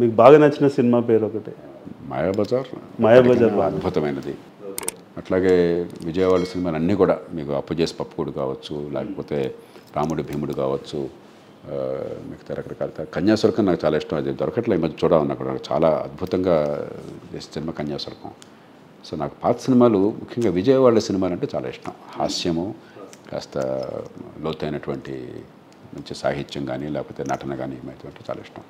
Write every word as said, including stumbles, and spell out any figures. మీకు బాగా నచ్చిన సినిమా పేరు ఒకటి? మాయాబజార్. మాయాబజార్ బాగా అద్భుతమైనది. అట్లాగే విజయవాడ సినిమాలు అన్నీ కూడా మీకు అప్పజేసి పప్పుకోడు కావచ్చు, లేకపోతే రాముడు భీముడు కావచ్చు, మిగతా రకరకాల. కన్యాశుల్కం నాకు చాలా ఇష్టం, అది దొరకట్లే మధ్య చూడాలన్నా కూడా చాలా అద్భుతంగా చేసే సినిమా కన్యాశుల్కం. సో నాకు పాత సినిమాలు, ముఖ్యంగా విజయవాడ సినిమాలు అంటే చాలా ఇష్టం. హాస్యము, కాస్త లోతైనటువంటి మంచి సాహిత్యం కానీ, లేకపోతే నటన కానీ ఏమైతే చాలా ఇష్టం.